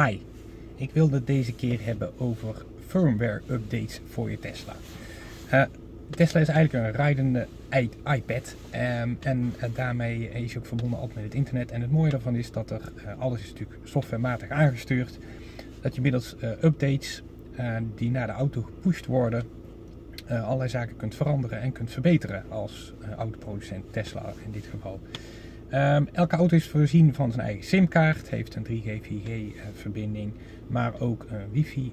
Hi, ik wil het deze keer hebben over firmware updates voor je Tesla. Tesla is eigenlijk een rijdende iPad en daarmee is je ook verbonden altijd met het internet. En het mooie daarvan is dat alles is natuurlijk softwarematig aangestuurd. Dat je middels updates die naar de auto gepusht worden, allerlei zaken kunt veranderen en kunt verbeteren als autoproducent Tesla in dit geval. Elke auto is voorzien van zijn eigen simkaart, heeft een 3G/4G verbinding, maar ook een wifi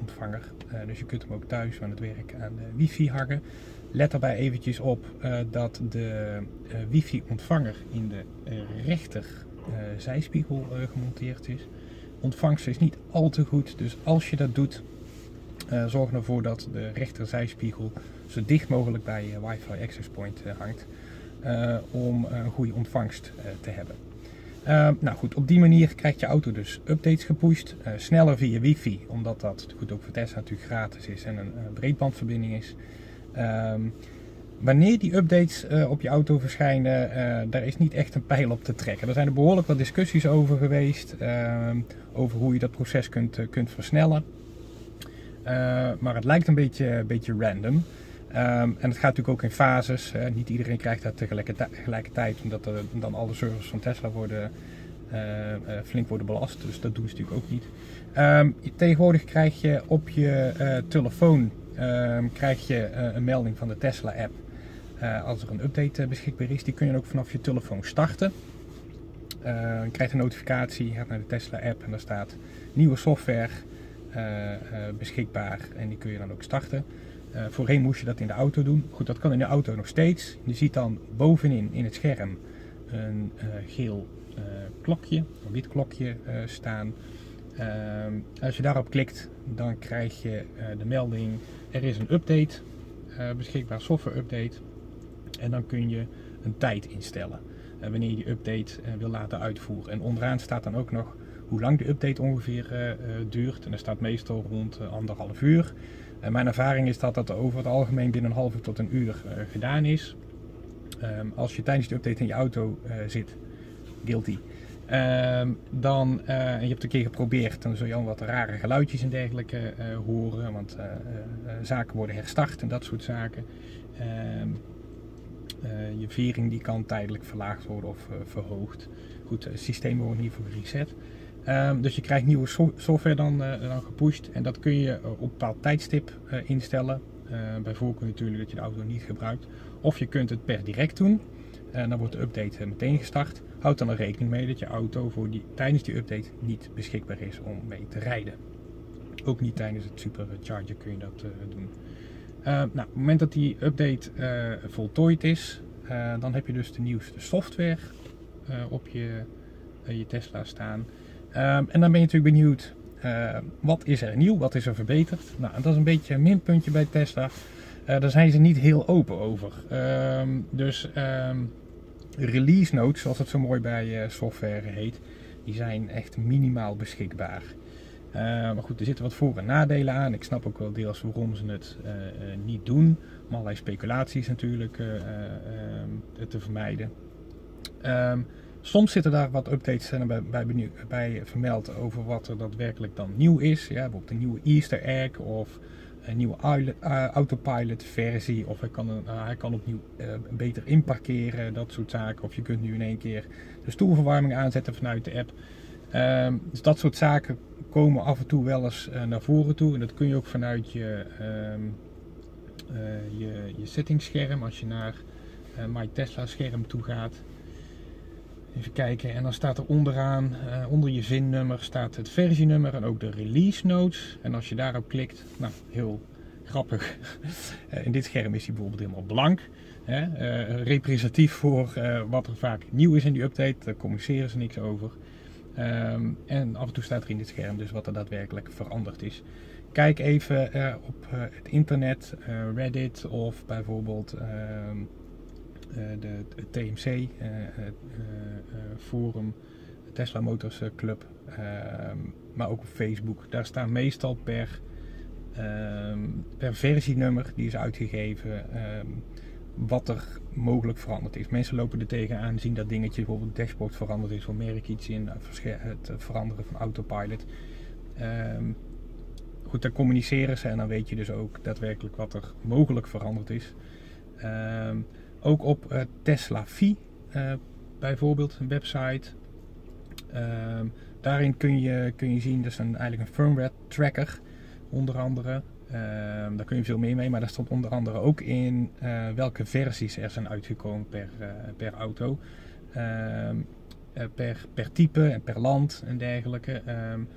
ontvanger. Dus je kunt hem ook thuis aan het werk aan de wifi hangen. Let daarbij eventjes op dat de wifi ontvanger in de rechter zijspiegel gemonteerd is. Ontvangst is niet al te goed, dus als je dat doet, zorg ervoor dat de rechter zijspiegel zo dicht mogelijk bij wifi access point hangt. Om een goede ontvangst te hebben. Nou goed, op die manier krijgt je auto dus updates gepusht. Sneller via wifi, omdat dat goed ook voor Tesla natuurlijk gratis is en een breedbandverbinding is. Wanneer die updates op je auto verschijnen, daar is niet echt een pijl op te trekken. Er zijn er behoorlijk wat discussies over geweest, over hoe je dat proces kunt versnellen. Maar het lijkt een beetje random. En het gaat natuurlijk ook in fases. Niet iedereen krijgt dat tegelijkertijd, omdat dan alle servers van Tesla flink worden belast. Dus dat doen ze natuurlijk ook niet. Tegenwoordig krijg je op je telefoon een melding van de Tesla-app als er een update beschikbaar is. Die kun je ook vanaf je telefoon starten. Je krijgt een notificatie, gaat naar de Tesla-app en daar staat nieuwe software beschikbaar. En die kun je dan ook starten. Voorheen moest je dat in de auto doen. Goed, dat kan in de auto nog steeds. Je ziet dan bovenin in het scherm een geel klokje, een wit klokje staan. Als je daarop klikt, dan krijg je de melding: er is een update, beschikbaar software update. En dan kun je een tijd instellen wanneer je die update wil laten uitvoeren. En onderaan staat dan ook nog hoe lang de update ongeveer duurt. En dat staat meestal rond 1,5 uur. Mijn ervaring is dat over het algemeen binnen een half uur tot een uur gedaan is. Als je tijdens de update in je auto zit, guilty, en je hebt een keer geprobeerd, dan zul je al wat rare geluidjes en dergelijke horen, want zaken worden herstart en dat soort zaken. Je vering die kan tijdelijk verlaagd worden of verhoogd. Goed, het systeem wordt in ieder geval gereset. Dus je krijgt nieuwe software dan gepusht en dat kun je op een bepaald tijdstip instellen. Bij voorkeur natuurlijk dat je de auto niet gebruikt. Of je kunt het per direct doen. Dan wordt de update meteen gestart. Houd dan er rekening mee dat je auto tijdens die update niet beschikbaar is om mee te rijden. Ook niet tijdens het Supercharger kun je dat doen. Nou, op het moment dat die update voltooid is, dan heb je dus de nieuwste software op je Tesla staan. En dan ben je natuurlijk benieuwd, wat is er nieuw, wat is er verbeterd? Nou, dat is een beetje een minpuntje bij Tesla. Daar zijn ze niet heel open over. Dus release notes, zoals het zo mooi bij software heet, die zijn echt minimaal beschikbaar. Maar goed, er zitten wat voor- en nadelen aan. Ik snap ook wel deels waarom ze het niet doen. Om allerlei speculaties natuurlijk te vermijden. Soms zitten daar wat updates bij vermeld over wat er daadwerkelijk dan nieuw is. Ja, bijvoorbeeld een nieuwe Easter Egg of een nieuwe Autopilot versie. Of hij kan opnieuw beter inparkeren, dat soort zaken. Of je kunt nu in één keer de stoelverwarming aanzetten vanuit de app. Dus dat soort zaken komen af en toe wel eens naar voren toe. En dat kun je ook vanuit je settingsscherm. Als je naar My Tesla scherm toe gaat. Even kijken, en dan staat er onderaan, onder je VIN-nummer, staat het versienummer en ook de release notes. En als je daarop klikt, nou, heel grappig, in dit scherm is die bijvoorbeeld helemaal blank. Hè? Representatief voor wat er vaak nieuw is in die update, daar communiceren ze niks over. En af en toe staat er in dit scherm dus wat er daadwerkelijk veranderd is. Kijk even op het internet, Reddit of bijvoorbeeld... de TMC forum, Tesla Motors Club, maar ook op Facebook. Daar staan meestal per versienummer die is uitgegeven wat er mogelijk veranderd is. Mensen lopen er tegenaan, zien dat dingetje, bijvoorbeeld het dashboard veranderd is, of merk iets in, het veranderen van Autopilot. Goed, daar communiceren ze en dan weet je dus ook daadwerkelijk wat er mogelijk veranderd is. Ook op TeslaFi bijvoorbeeld, een website. Daarin kun je zien, dat is eigenlijk een firmware tracker onder andere. Daar kun je veel meer mee, maar daar stond onder andere ook in welke versies er zijn uitgekomen per auto. Per type en per land en dergelijke.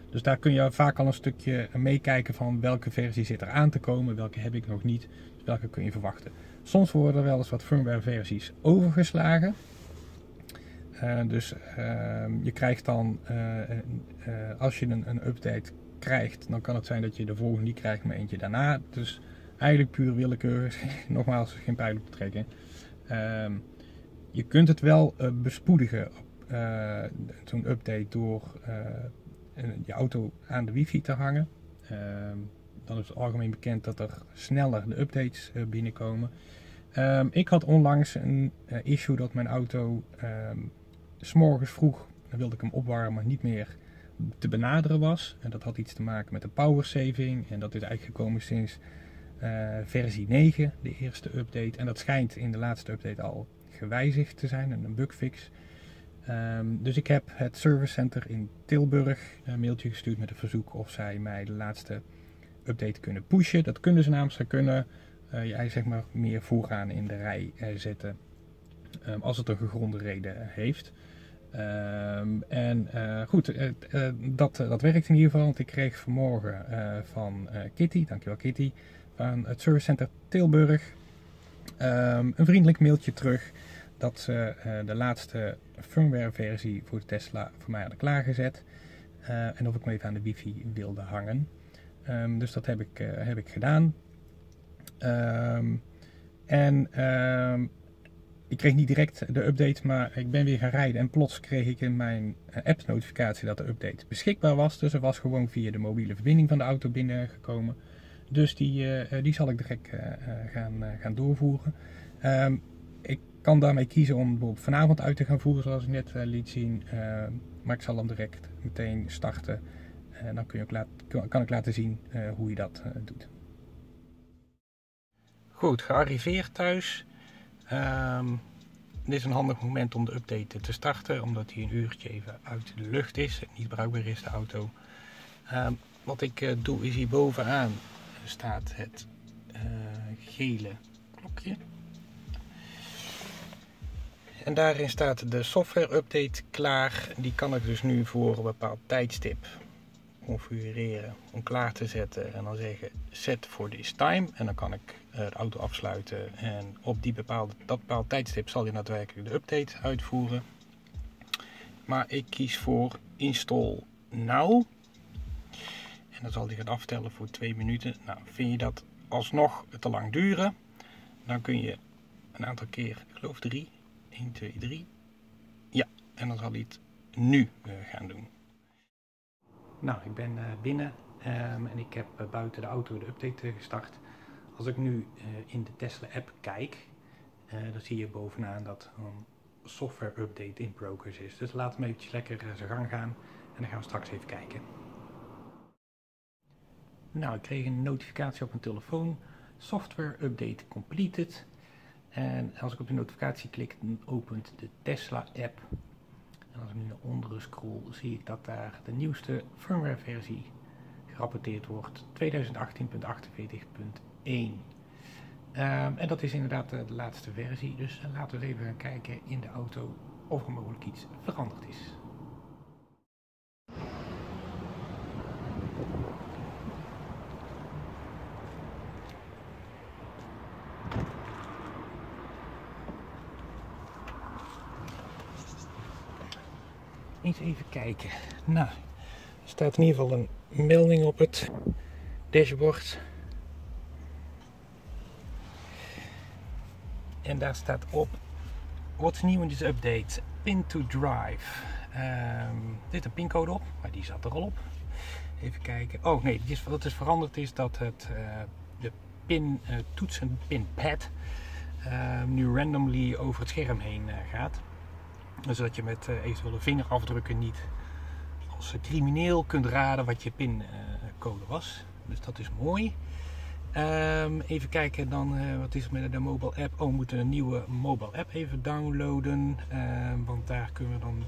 Dus daar kun je vaak al een stukje meekijken van welke versie zit er aan te komen, welke heb ik nog niet, dus welke kun je verwachten. Soms worden er wel eens wat firmware versies overgeslagen. Dus je krijgt dan, als je een update krijgt, dan kan het zijn dat je de volgende niet krijgt, maar eentje daarna. Dus eigenlijk puur willekeurig, nogmaals geen pijl op te trekken. Je kunt het wel bespoedigen op zo'n update door je auto aan de wifi te hangen. Dan is het algemeen bekend dat er sneller de updates binnenkomen. Ik had onlangs een issue dat mijn auto 's morgens vroeg, dan wilde ik hem opwarmen, niet meer te benaderen was. En dat had iets te maken met de power saving. En dat is eigenlijk gekomen sinds versie 9, de eerste update. En dat schijnt in de laatste update al gewijzigd te zijn en een bugfix. Dus ik heb het servicecenter in Tilburg een mailtje gestuurd met een verzoek of zij mij de laatste update kunnen pushen. Dat kunnen ze namens, ze kunnen jij zeg maar meer vooraan in de rij zetten als het een gegronde reden heeft. Dat werkt in ieder geval, want ik kreeg vanmorgen van Kitty, dankjewel Kitty, van het servicecenter Tilburg een vriendelijk mailtje terug dat ze de laatste firmware versie voor de Tesla voor mij hadden klaargezet en of ik hem even aan de wifi wilde hangen. Dus dat heb ik gedaan. Ik kreeg niet direct de update, maar ik ben weer gaan rijden en plots kreeg ik in mijn app notificatie dat de update beschikbaar was. Dus er was gewoon via de mobiele verbinding van de auto binnengekomen. Dus die zal ik direct gaan doorvoeren. Ik kan daarmee kiezen om bijvoorbeeld vanavond uit te gaan voeren, zoals ik net liet zien. Maar ik zal hem direct meteen starten. Dan kan ik laten zien hoe je dat doet. Goed, gearriveerd thuis. Dit is een handig moment om de update te starten, omdat hij een uurtje even uit de lucht is en niet bruikbaar is, de auto. Wat ik doe is, hier bovenaan staat het gele klokje. En daarin staat de software update klaar. Die kan ik dus nu voor een bepaald tijdstip configureren om klaar te zetten en dan zeggen set for this time en dan kan ik de auto afsluiten en op dat bepaald tijdstip zal je daadwerkelijk de update uitvoeren. Maar ik kies voor install now en dan zal die gaan aftellen voor 2 minuten. Nou, vind je dat alsnog te lang duren, dan kun je een aantal keer, ik geloof 3, 1, 2, 3, ja, en dan zal hij het nu gaan doen. Nou, ik ben binnen en ik heb buiten de auto de update gestart. Als ik nu in de Tesla app kijk, dan zie je bovenaan dat een software update in progress is. Dus laat hem eventjes lekker zijn gang gaan en dan gaan we straks even kijken. Nou, ik kreeg een notificatie op mijn telefoon. Software update completed. En als ik op de notificatie klik, dan opent de Tesla app. En als ik nu naar onderen scroll, zie ik dat daar de nieuwste firmware versie gerapporteerd wordt, 2018.48.1. En dat is inderdaad de laatste versie, dus laten we even gaan kijken in de auto of er mogelijk iets veranderd is. Eens even kijken. Nou, er staat in ieder geval een melding op het dashboard. En daar staat op, what's new in this update? PIN to drive. Er zit een pincode op, maar die zat er al op. Even kijken. Oh nee, wat is veranderd is dat de pin toetsen, pinpad, nu randomly over het scherm heen gaat. Zodat je met eventuele vingerafdrukken niet als crimineel kunt raden wat je pincode was. Dus dat is mooi. Even kijken dan, wat is het met de mobile app? Oh, we moeten een nieuwe mobile app even downloaden. Want daar kunnen we dan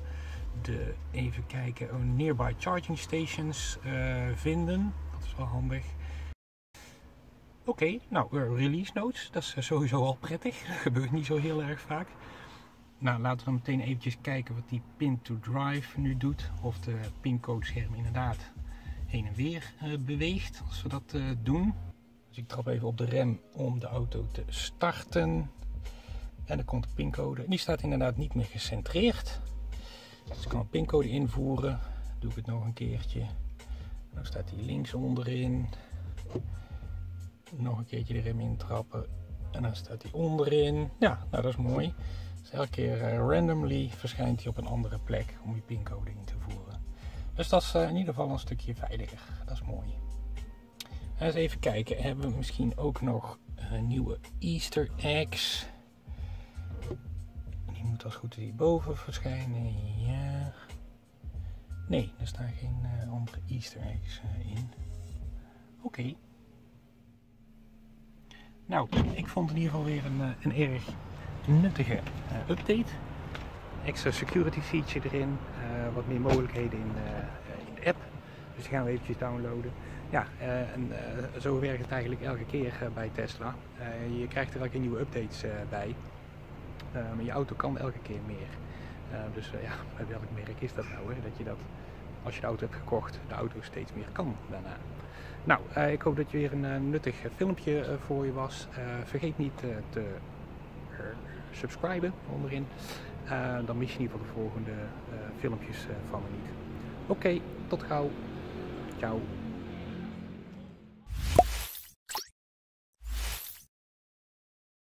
de, even kijken, nearby charging stations vinden. Dat is wel handig. Oké, nou, release notes. Dat is sowieso al prettig. Dat gebeurt niet zo heel erg vaak. Nou, laten we dan meteen eventjes kijken wat die pin to drive nu doet. Of de pincode scherm inderdaad heen en weer beweegt als we dat doen. Dus ik trap even op de rem om de auto te starten. En dan komt de pincode. Die staat inderdaad niet meer gecentreerd. Dus ik kan een pincode invoeren. Doe ik het nog een keertje. Dan staat die links onderin. Nog een keertje de rem intrappen. En dan staat die onderin. Ja, nou dat is mooi. Dus elke keer randomly verschijnt hij op een andere plek om je pincode in te voeren. Dus dat is in ieder geval een stukje veiliger. Dat is mooi. Eens even kijken, hebben we misschien ook nog nieuwe Easter Eggs. Die moet als goed hierboven verschijnen. Ja. Nee, er staan geen andere Easter Eggs in. Oké. Nou, ik vond in ieder geval weer een erg nuttige update. Extra security feature erin. Wat meer mogelijkheden in de app. Dus die gaan we eventjes downloaden. Ja, en zo werkt het eigenlijk elke keer bij Tesla. Je krijgt er elke keer nieuwe updates bij. Maar je auto kan elke keer meer. Dus ja, bij welk merk is dat nou? Hè? Dat je dat, als je de auto hebt gekocht, de auto steeds meer kan daarna. Nou, ik hoop dat je weer een nuttig filmpje voor je was. Vergeet niet te subscriben onderin. Dan mis je in ieder geval de volgende filmpjes van me niet. Oké, tot gauw. Ciao.